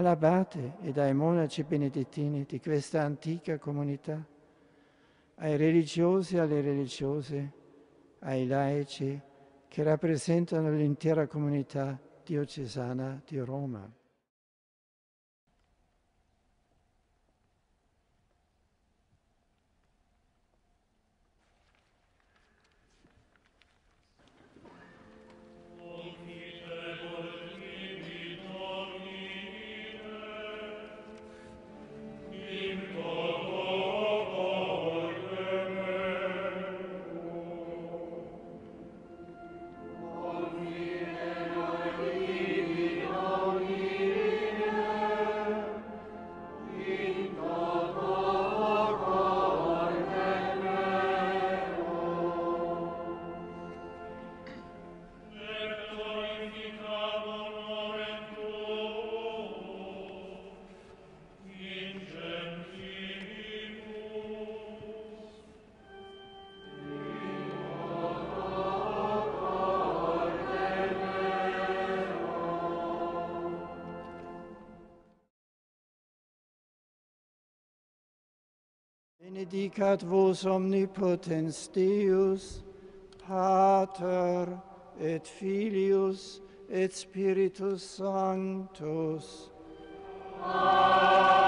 all'abate ed ai monaci benedettini di questa antica comunità, ai religiosi e alle religiose, ai laici che rappresentano l'intera comunità diocesana di Roma. Benedicat vos omnipotens Deus, Pater et Filius et Spiritus Sanctus. Amen.